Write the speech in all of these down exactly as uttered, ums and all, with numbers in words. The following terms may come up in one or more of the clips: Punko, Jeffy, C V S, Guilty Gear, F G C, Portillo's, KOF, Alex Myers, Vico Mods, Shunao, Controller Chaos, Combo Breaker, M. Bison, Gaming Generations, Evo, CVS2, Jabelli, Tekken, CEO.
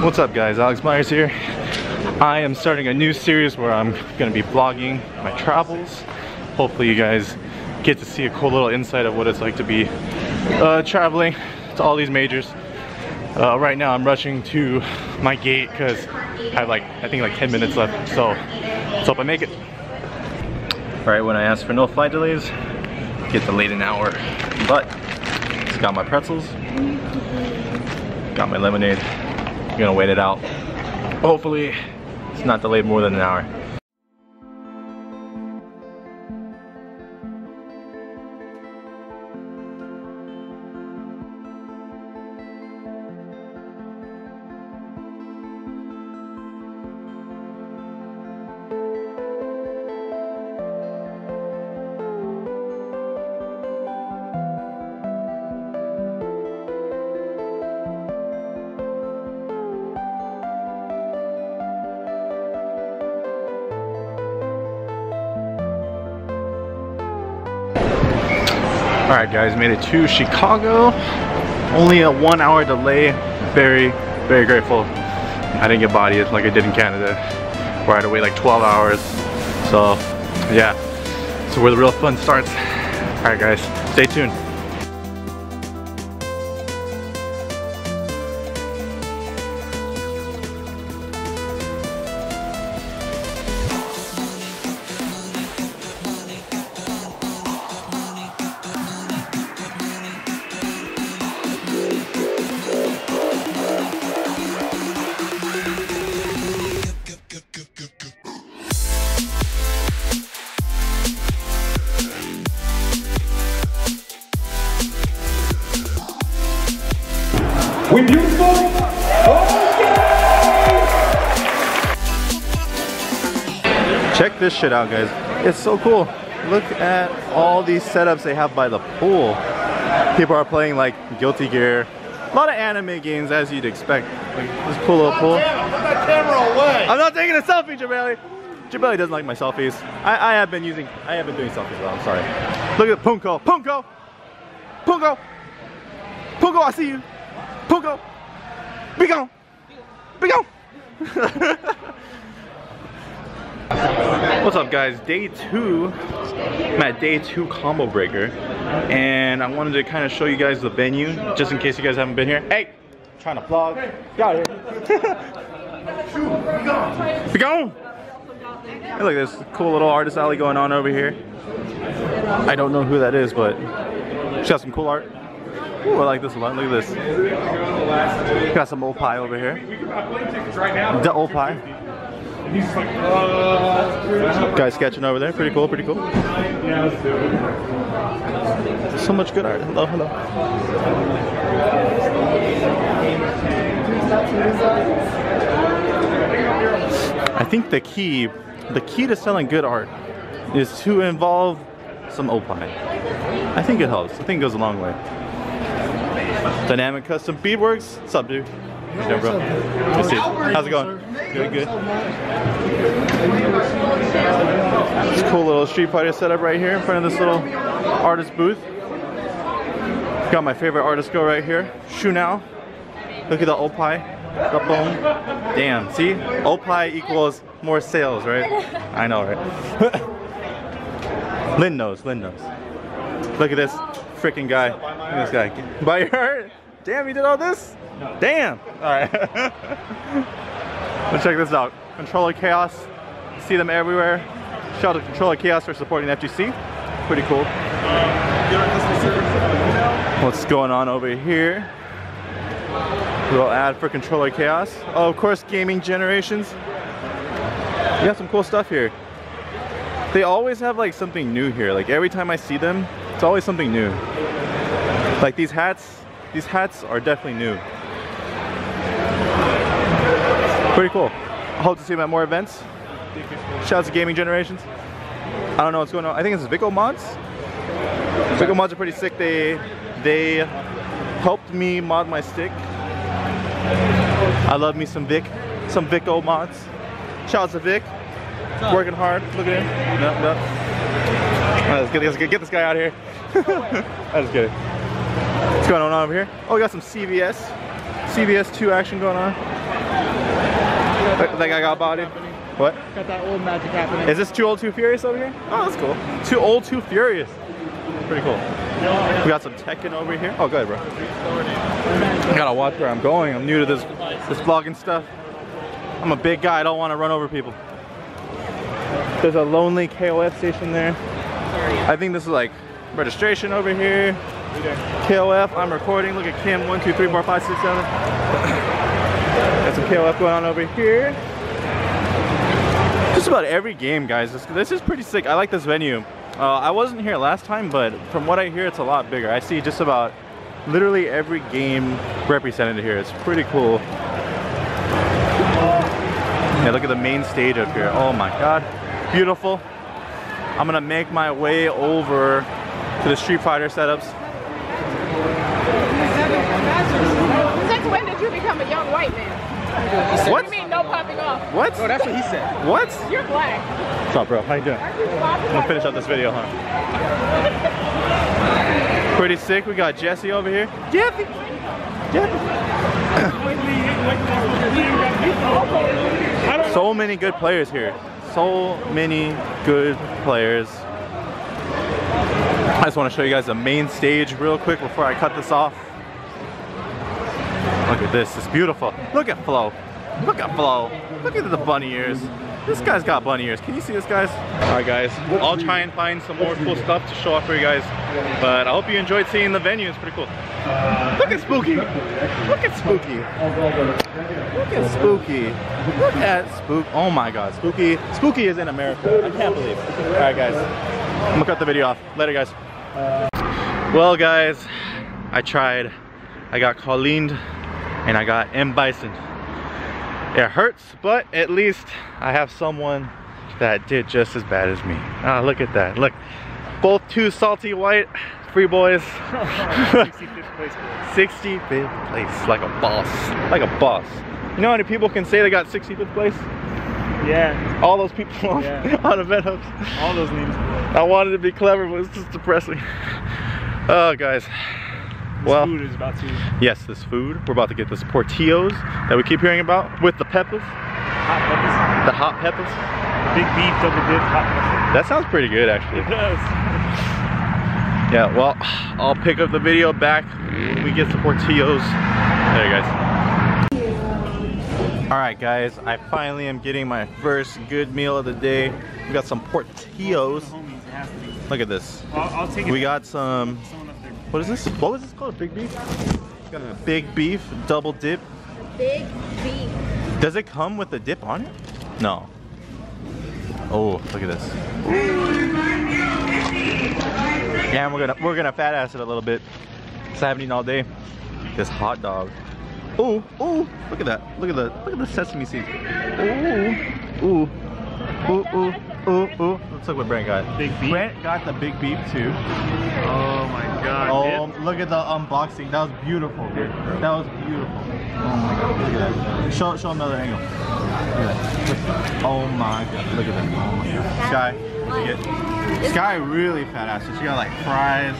What's up guys, Alex Myers here. I am starting a new series where I'm going to be vlogging my travels. Hopefully you guys get to see a cool little insight of what it's like to be uh, traveling to all these majors. Uh, right now I'm rushing to my gate because I have like, I think like ten minutes left, so let's hope I make it. Alright, when I asked for no flight delays, get delayed an hour, but just got my pretzels, got my lemonade. I'm gonna wait it out. Hopefully, it's not delayed more than an hour. Alright guys, made it to Chicago. Only a one hour delay. Very, very grateful. I didn't get bodied like I did in Canada, where I had to wait like twelve hours. So, yeah. So where the real fun starts. Alright guys, stay tuned. We beautiful? Okay! Check this shit out guys. It's so cool. Look at all these setups they have by the pool. People are playing like Guilty Gear. A lot of anime games as you'd expect. Like this cool little pool. Put that camera away! I'm not taking a selfie, Jabelli! Jabelli doesn't like my selfies. I, I have been using, I have been doing selfies though, I'm sorry. Look at Punko. Punko! Punko! Punko, I see you! Punko! Be gone! Be gone! What's up guys? Day two. I'm at day two Combo Breaker. And I wanted to kind of show you guys the venue, just in case you guys haven't been here. Hey! I'm trying to vlog. Get out of here. Be gone! Hey, look, there's a cool little artist alley going on over here. I don't know who that is, but she's got some cool art. Ooh, I like this one. Look at this. Got some old pie over here. The old pie. Guy sketching over there. Pretty cool, pretty cool. So much good art. Hello, hello. I think the key, the key to selling good art is to involve some old pie. I think it helps. I think it goes a long way. Dynamic Custom Beadworks. What's up, dude? Hey, no, bro. What's up, bro? How's it going? Good, good. This cool little Street Fighter setup right here in front of this little artist booth. Got my favorite artist girl right here, Shunao. Look at the opie. The bone. Damn, see? Opie equals more sales, right? I know, right? Lynn knows, Lynn knows. Look at this. Freaking guy. Up, by my this guy. By your heart? Damn, you did all this? No. Damn! Alright. Let's check this out. Controller Chaos. See them everywhere. Shout out to Controller Chaos for supporting F G C. Pretty cool. What's going on over here? A little ad for Controller Chaos. Oh, of course, Gaming Generations. We have some cool stuff here. They always have like something new here. Like every time I see them, it's always something new. Like these hats, these hats are definitely new. Pretty cool. I hope to see them at more events. Shout out to Gaming Generations. I don't know what's going on. I think it's Vico Mods. Vico Mods are pretty sick. They they helped me mod my stick. I love me some Vic, some Vico Mods. Shout out to Vic. Working hard. Look at him. No, no. Right, let's, get, let's get, get this guy out of here. I'm just kidding. What's going on over here? Oh, we got some C V S. C V S two action going on. Look, like I got body. What? Got that old magic happening. Is this Too Old Too Furious over here? Oh, that's cool. Too Old Too Furious. Pretty cool. We got some Tekken over here. Oh, go ahead, bro. I gotta watch where I'm going. I'm new to this this vlogging stuff. I'm a big guy. I don't want to run over people. There's a lonely K O F station there. I think this is like registration over here. K O F. I'm recording. Look at Kim. One, two, three, four, five, six, seven. Got some K O F going on over here. Just about every game, guys. This, this is pretty sick. I like this venue. Uh, I wasn't here last time, but from what I hear, it's a lot bigger. I see just about literally every game represented here. It's pretty cool. Yeah, look at the main stage up here. Oh my god, beautiful. I'm gonna make my way over to the Street Fighter setups. Since when did you become a young white man? What? What do you mean no popping off? What? Oh, that's what he said. What? You're black. What's up, bro? How you doing? I'm gonna finish up this video, huh? Pretty sick. We got Jesse over here. Jeffy! Jeffy! So many good players here. So many good players. I just want to show you guys the main stage real quick before I cut this off. Look at this. It's beautiful. Look at Flo. Look at Flo. Look at the bunny ears. This guy's got bunny ears. Can you see this, guys? Alright guys, I'll try and find some more cool stuff to show off for you guys. But I hope you enjoyed seeing the venue. It's pretty cool. Look at Spooky. Look at Spooky. Look at Spooky. Look at Spook. Oh my god. Spooky. Spooky is in America. I can't believe it. Alright guys, I'm gonna cut the video off. Later guys. Well guys, I tried. I got Colleen and I got M. Bison. It hurts, but at least I have someone that did just as bad as me. Ah, look at that. Look, both two salty white free boys. sixty-fifth place, like a boss. Like a boss. You know how many people can say they got sixty-fifth place? Yeah. All those people on, yeah. on event hubs. All those names. I wanted to be clever, but it's just depressing. Oh, guys. This well, food is about to. Yes, this food. We're about to get this Portillo's that we keep hearing about with the peppers. Hot peppers. The hot peppers. Big beef double dip hot peppers. That sounds pretty good, actually. It does. Yeah. Well, I'll pick up the video back when we get the Portillo's. There, you guys. All right, guys. I finally am getting my first good meal of the day. We got some Portillo's. Look at this. I'll, I'll take it. We got some. What is this? What was this called? Big beef? Got a big beef, double dip. Big beef. Does it come with a dip on it? No. Oh, look at this. Yeah, we're gonna we're gonna fat ass it a little bit. It's happening all day. This hot dog. Ooh, ooh, look at that. Look at the look at the sesame seeds. Ooh, ooh. Ooh, ooh, ooh, ooh. Let's look what Brent got. Big beef. Brent got the big beef too. Oh my god. Oh, dip. Look at the unboxing. That was beautiful, dude. That was beautiful. Oh my god, look at that. Show, show another angle. Look at that. Oh my god, look at that. Oh my god. Sky, what did you get? Sky really fat ass. She got like fries.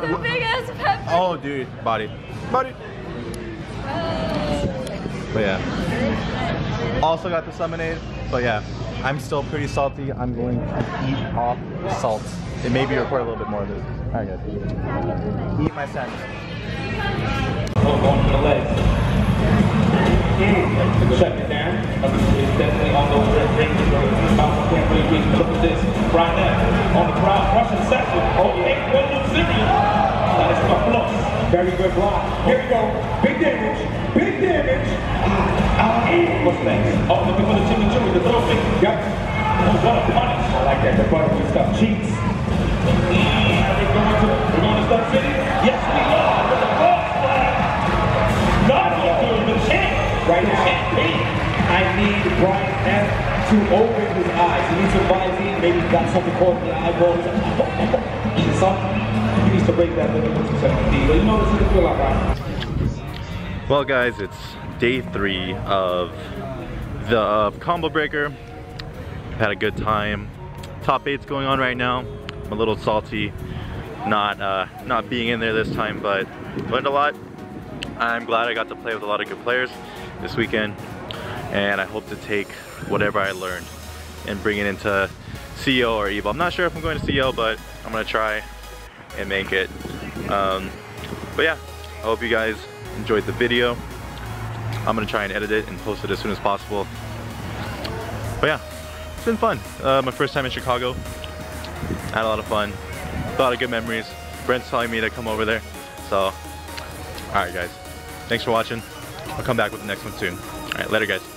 Oh, the big ass pepper. Oh, dude. Body. Body. But yeah. Also got the lemonade, but yeah, I'm still pretty salty. I'm going to eat off salt. It may be record a little bit more of this. Alright guys, eat my sandwich. Hold on to the legs. Shut it down. It's definitely on those red rings. Look at this. Right now, on the crowd, Russian section. Oh, yeah, one new series. That's my plus. Very good block. Here we go. Big damage. Big damage. What's next? Oh, looking for the Jimmy Jimmy, the little thing. Yep. What a punch. I like that. The butterfly stuff cheeks. Are we going to, we're going to Stuff City? Yes, we are. With the false flag. Not doing the champ. Right now, I need Brian F. to open his eyes. He needs to advise me. Maybe he's got something called the eyeballs. Something. He needs to break that little bit to seventy. You know, this is going to feel like that. Well, guys, it's day three of the uh, Combo Breaker. Had a good time. Top eight's going on right now. I'm a little salty, not uh, not being in there this time, but learned a lot. I'm glad I got to play with a lot of good players this weekend, and I hope to take whatever I learned and bring it into C E O or Evo. I'm not sure if I'm going to C E O, but I'm gonna try and make it. Um, but yeah, I hope you guys enjoyed the video. I'm gonna try and edit it and post it as soon as possible. But yeah, it's been fun. Uh, my first time in Chicago. I had a lot of fun, a lot of good memories. Brent's telling me to come over there. So, all right guys, thanks for watching. I'll come back with the next one soon. All right, later guys.